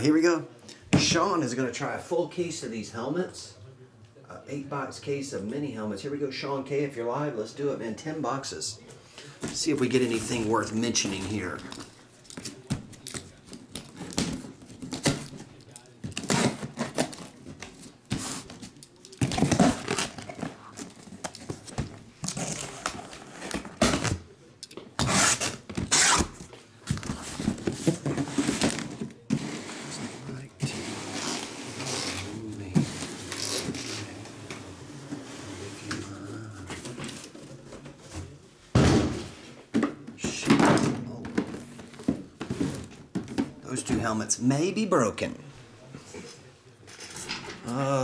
Here we go. Sean is going to try a full case of these helmets. 8-box case of mini helmets. Here we go, Sean K. If you're live, let's do it, man. 10 boxes. Let's see if we get anything worth mentioning here. Helmets may be broken.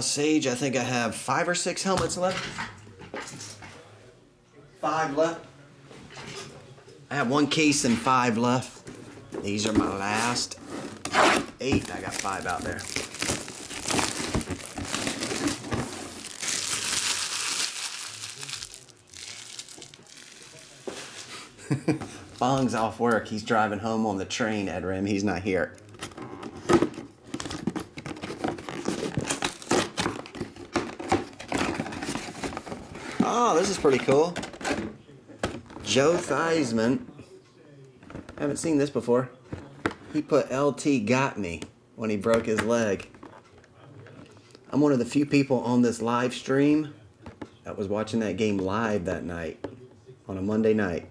Sage, I think I have 5 or 6 helmets left. 5 left. I have 1 case and 5 left. These are my last 8. I got 5 out there. Fong's off work. He's driving home on the train, Edrim. He's not here. Oh, this is pretty cool. Joe Theismann. I haven't seen this before. He put LT got me when he broke his leg. I'm one of the few people on this live stream that was watching that game live that night on a Monday night.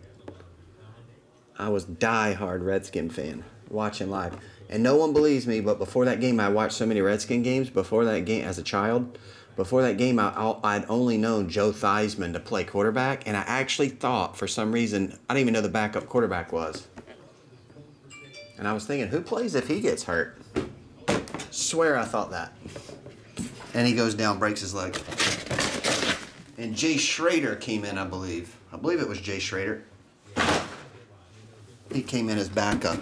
I was die-hard Redskin fan watching live. And no one believes me, but before that game, I watched so many Redskin games. Before that game, as a child... Before that game, I'd only known Joe Theismann to play quarterback, and I actually thought, for some reason, I didn't even know the backup quarterback was. And I was thinking, who plays if he gets hurt? Swear I thought that. And he goes down, breaks his leg. And Jay Schrader came in, I believe. I believe it was Jay Schrader. He came in as backup.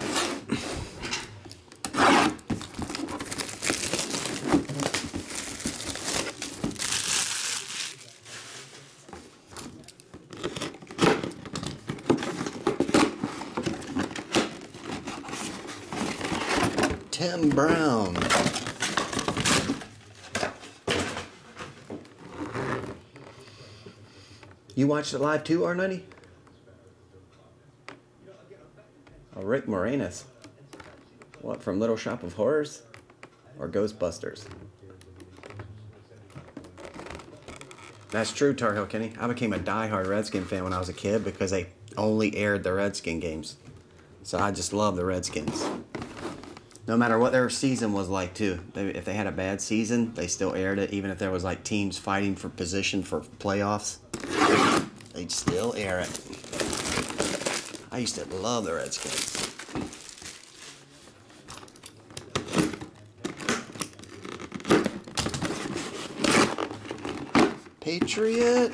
Tim Brown. You watched it live too, R90? Oh, Rick Moranis. What, from Little Shop of Horrors? Or Ghostbusters? That's true, Tar Heel Kenny. I became a diehard Redskin fan when I was a kid because they only aired the Redskin games. So I just love the Redskins. No matter what their season was like, too. If they had a bad season, they still aired it. Even if there was, like, teams fighting for position for playoffs, they'd still air it. I used to love the Redskins. Patriot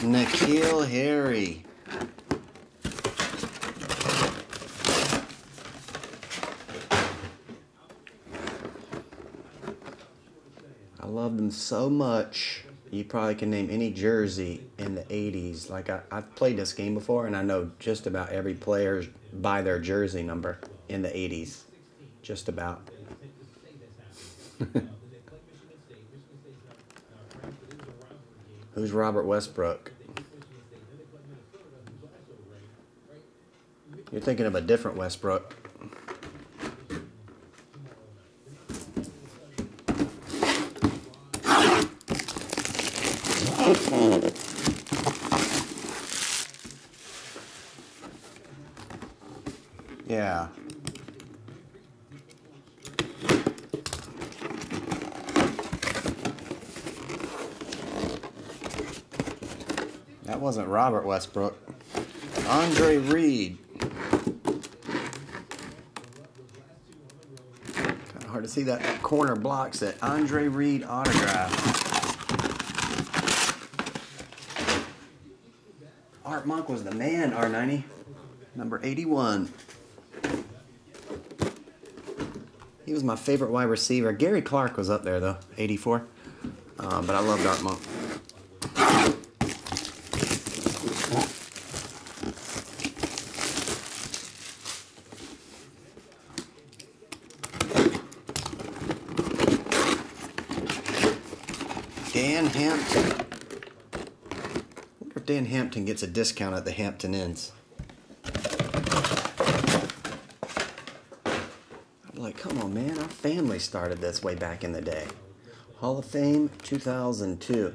N'Keal Harry. Loved them so much. You probably can name any jersey in the 80s. Like, I've played this game before, and I know just about every player by their jersey number in the 80s. Just about. Who's Robert Westbrook? You're thinking of a different Westbrook. Yeah. That wasn't Robert Westbrook. Andre Reed. Kind of hard to see that corner blocks that Andre Reed autograph. Art Monk was the man, R90. Number 81. He was my favorite wide receiver. Gary Clark was up there, though, 84. But I loved Art Monk. Dan Hampton. I wonder if Dan Hampton gets a discount at the Hampton Inns. I'm like, come on, man. Our family started this way back in the day. Hall of Fame 2002.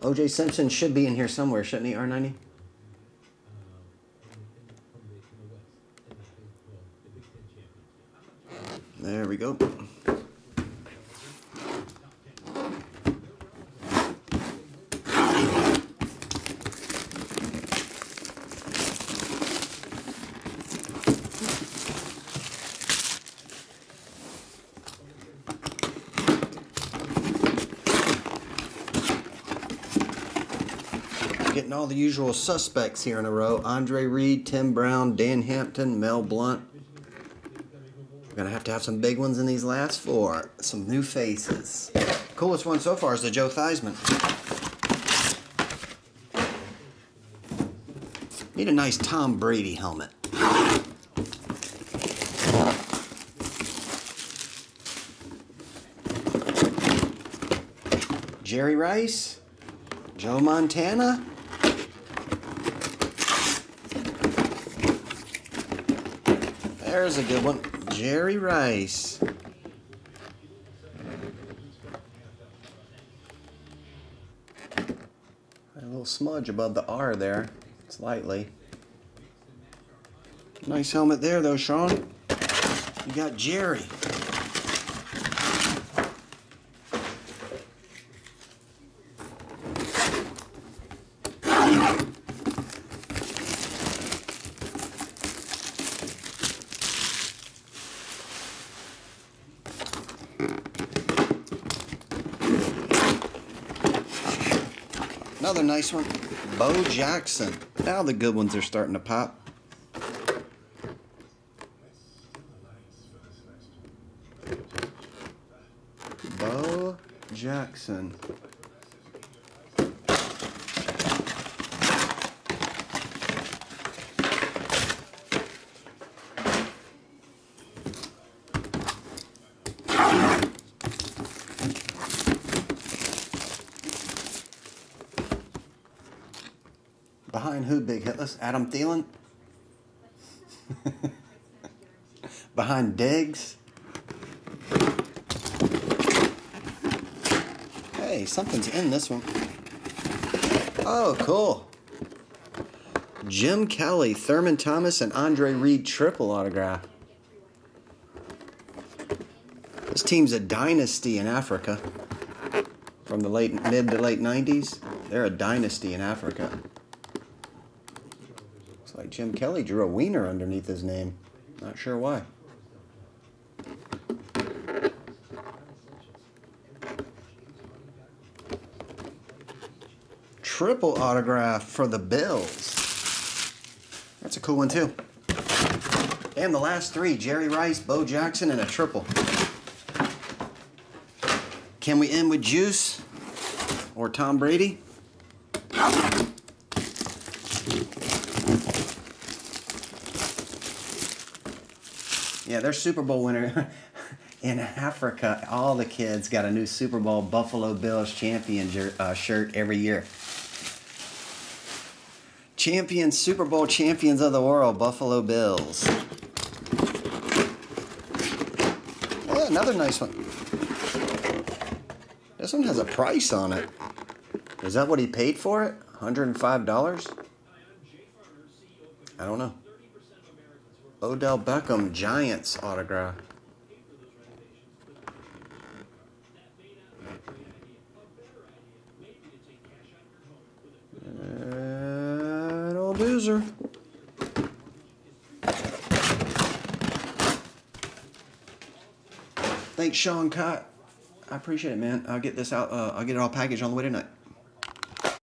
OJ Simpson should be in here somewhere, shouldn't he, R90? There we go. All the usual suspects here in a row. Andre Reed, Tim Brown, Dan Hampton, Mel Blount. We're going to have some big ones in these last four. Some new faces. Coolest one so far is the Joe Theismann. Need a nice Tom Brady helmet. Jerry Rice, Joe Montana. There's a good one. Jerry Rice. A little smudge above the R there, slightly. Nice helmet there, though, Sean. You got Jerry. Another nice one, Bo Jackson. Now the good ones are starting to pop. Bo Jackson. Behind who, big hit list? Adam Thielen? Behind Diggs? Hey, something's in this one. Oh, cool. Jim Kelly, Thurman Thomas, and Andre Reed triple autograph. This team's a dynasty in Africa. From the mid to late 90s, they're a dynasty in Africa. Like Jim Kelly drew a wiener underneath his name. Not sure why. Triple autograph for the Bills. That's a cool one too. And the last three, Jerry Rice, Bo Jackson, and a triple. Can we end with Juice or Tom Brady? Yeah, their Super Bowl winner in Africa. All the kids got a new Super Bowl Buffalo Bills champion shirt every year. Champions, Super Bowl champions of the world, Buffalo Bills. Yeah, another nice one. This one has a price on it. Is that what he paid for it? $105? I don't know. Odell Beckham, Giants autograph. That old loser. Thanks, Sean Cott. I appreciate it, man. I'll get it all packaged on the way tonight.